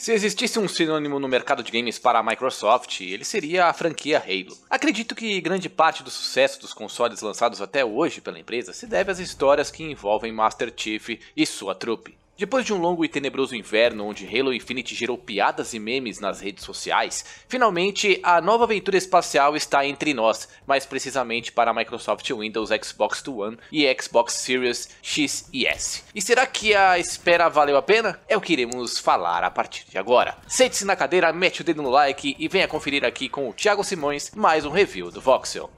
Se existisse um sinônimo no mercado de games para a Microsoft, ele seria a franquia Halo. Acredito que grande parte do sucesso dos consoles lançados até hoje pela empresa se deve às histórias que envolvem Master Chief e sua trupe. Depois de um longo e tenebroso inverno onde Halo Infinite gerou piadas e memes nas redes sociais, finalmente a nova aventura espacial está entre nós, mais precisamente para a Microsoft Windows, Xbox One e Xbox Series X/S. E será que a espera valeu a pena? É o que iremos falar a partir de agora. Sente-se na cadeira, mete o dedo no like e venha conferir aqui com o Thiago Simões mais um review do Voxel.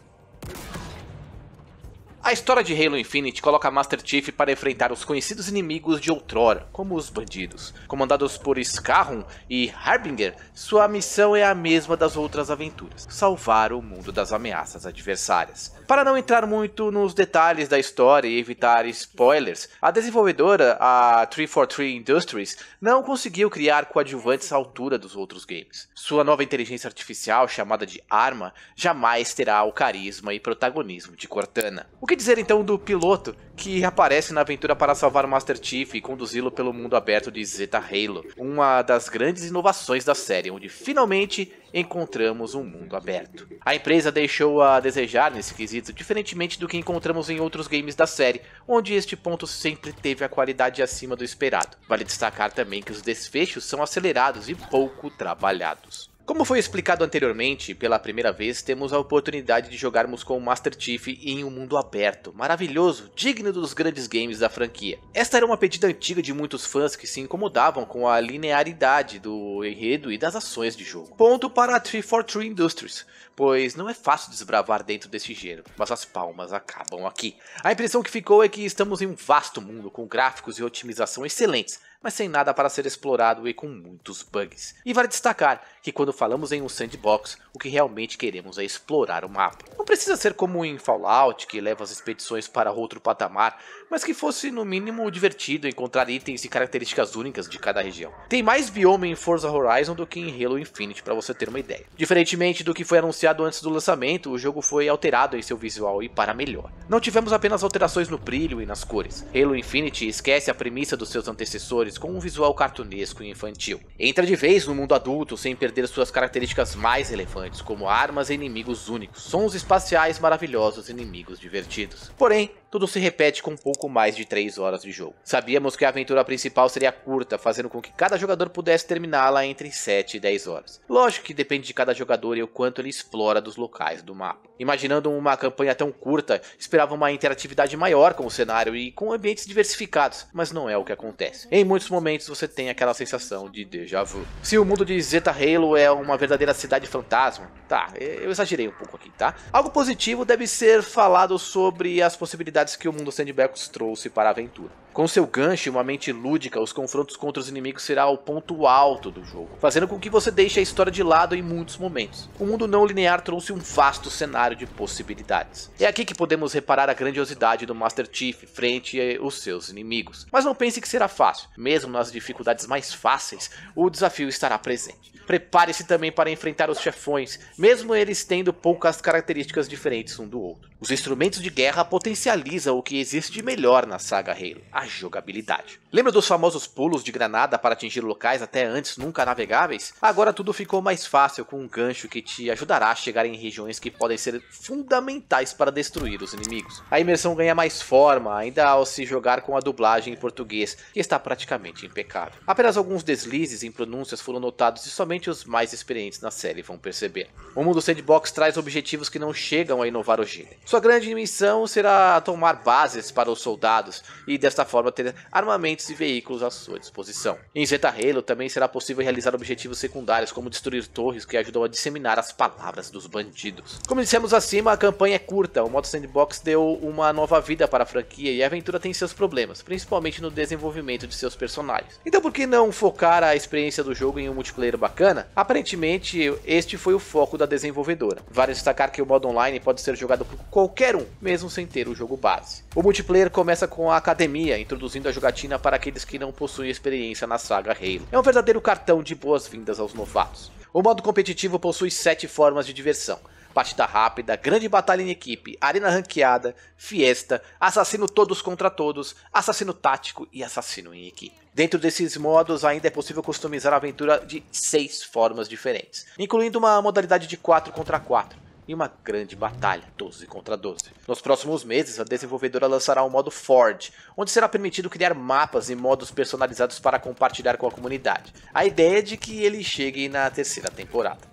A história de Halo Infinite coloca Master Chief para enfrentar os conhecidos inimigos de outrora, como os bandidos. Comandados por Skarron e Harbinger, sua missão é a mesma das outras aventuras: salvar o mundo das ameaças adversárias. Para não entrar muito nos detalhes da história e evitar spoilers, a desenvolvedora, a 343 Industries, não conseguiu criar coadjuvantes à altura dos outros games. Sua nova inteligência artificial, chamada de Arma, jamais terá o carisma e protagonismo de Cortana. O que dizer então do piloto que aparece na aventura para salvar Master Chief e conduzi-lo pelo mundo aberto de Zeta Halo, uma das grandes inovações da série, onde finalmente encontramos um mundo aberto. A empresa deixou a desejar nesse quesito, diferentemente do que encontramos em outros games da série, onde este ponto sempre teve a qualidade acima do esperado. Vale destacar também que os desfechos são acelerados e pouco trabalhados. Como foi explicado anteriormente, pela primeira vez temos a oportunidade de jogarmos com o Master Chief em um mundo aberto, maravilhoso, digno dos grandes games da franquia. Esta era uma pedida antiga de muitos fãs que se incomodavam com a linearidade do enredo e das ações de jogo. Ponto para a 343 Industries, pois não é fácil desbravar dentro desse gênero, mas as palmas acabam aqui. A impressão que ficou é que estamos em um vasto mundo com gráficos e otimização excelentes, mas sem nada para ser explorado e com muitos bugs. E vale destacar que quando falamos em um sandbox, o que realmente queremos é explorar o mapa. Não precisa ser como em Fallout, que leva as expedições para outro patamar, mas que fosse no mínimo divertido encontrar itens e características únicas de cada região. Tem mais bioma em Forza Horizon do que em Halo Infinite, para você ter uma ideia. Diferentemente do que foi anunciado antes do lançamento, o jogo foi alterado em seu visual e para melhor. Não tivemos apenas alterações no brilho e nas cores. Halo Infinite esquece a premissa dos seus antecessores com um visual cartunesco e infantil. Entra de vez no mundo adulto sem perder suas características mais relevantes, como armas e inimigos únicos, sons espaciais maravilhosos e inimigos divertidos. Porém, tudo se repete com um pouco mais de 3 horas de jogo. Sabíamos que a aventura principal seria curta, fazendo com que cada jogador pudesse terminá-la entre 7 e 10 horas. Lógico que depende de cada jogador e o quanto ele explora dos locais do mapa. Imaginando uma campanha tão curta, esperava uma interatividade maior com o cenário e com ambientes diversificados, mas não é o que acontece. Em muitos momentos você tem aquela sensação de déjà vu. Se o mundo de Zeta Halo é uma verdadeira cidade fantasma, tá, eu exagerei um pouco aqui, tá? Algo positivo deve ser falado sobre as possibilidades que o mundo Sandy Beckos trouxe para a aventura. Com seu gancho e uma mente lúdica, os confrontos contra os inimigos será o ponto alto do jogo, fazendo com que você deixe a história de lado em muitos momentos. O mundo não linear trouxe um vasto cenário de possibilidades. É aqui que podemos reparar a grandiosidade do Master Chief frente aos seus inimigos. Mas não pense que será fácil. Mesmo nas dificuldades mais fáceis, o desafio estará presente. Prepare-se também para enfrentar os chefões, mesmo eles tendo poucas características diferentes um do outro. Os instrumentos de guerra potencializam o que existe de melhor na saga Halo: a jogabilidade. Lembra dos famosos pulos de granada para atingir locais até antes nunca navegáveis? Agora tudo ficou mais fácil com um gancho que te ajudará a chegar em regiões que podem ser fundamentais para destruir os inimigos. A imersão ganha mais forma ainda ao se jogar com a dublagem em português, que está praticamente impecável. Apenas alguns deslizes em pronúncias foram notados e somente os mais experientes na série vão perceber. O mundo sandbox traz objetivos que não chegam a inovar o gênero. Sua grande missão será tomar bases para os soldados e desta forma ter armamentos e veículos à sua disposição. Em Zeta Halo também será possível realizar objetivos secundários como destruir torres que ajudam a disseminar as palavras dos bandidos. Como dissemos acima, a campanha é curta, o modo sandbox deu uma nova vida para a franquia e a aventura tem seus problemas, principalmente no desenvolvimento de seus personagens. Então por que não focar a experiência do jogo em um multiplayer bacana? Aparentemente este foi o foco da desenvolvedora. Vale destacar que o modo online pode ser jogado por qualquer um, mesmo sem ter o jogo base. O multiplayer começa com a academia, introduzindo a jogatina para aqueles que não possuem experiência na saga Halo. É um verdadeiro cartão de boas-vindas aos novatos. O modo competitivo possui 7 formas de diversão. Partida rápida, grande batalha em equipe, arena ranqueada, fiesta, assassino todos contra todos, assassino tático e assassino em equipe. Dentro desses modos ainda é possível customizar a aventura de 6 formas diferentes, incluindo uma modalidade de 4 contra 4. E uma grande batalha, 12 contra 12. Nos próximos meses, a desenvolvedora lançará o modo Forge, onde será permitido criar mapas e modos personalizados para compartilhar com a comunidade. A ideia é de que ele chegue na 3ª temporada.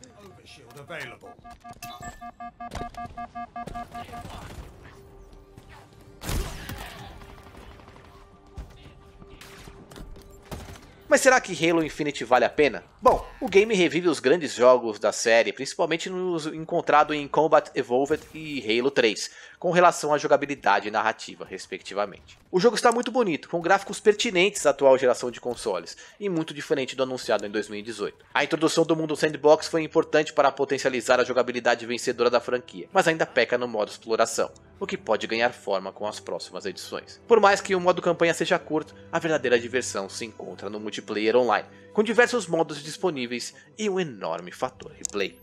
Mas será que Halo Infinite vale a pena? Bom, o game revive os grandes jogos da série, principalmente nos encontrado em Combat Evolved e Halo 3, com relação à jogabilidade e narrativa, respectivamente. O jogo está muito bonito, com gráficos pertinentes à atual geração de consoles, e muito diferente do anunciado em 2018. A introdução do mundo sandbox foi importante para potencializar a jogabilidade vencedora da franquia, mas ainda peca no modo exploração, o que pode ganhar forma com as próximas edições. Por mais que o modo campanha seja curto, a verdadeira diversão se encontra no multiplayer online, com diversos modos disponíveis e um enorme fator replay.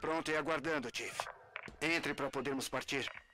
Pronto e aguardando, Chief. Entre para podermos partir.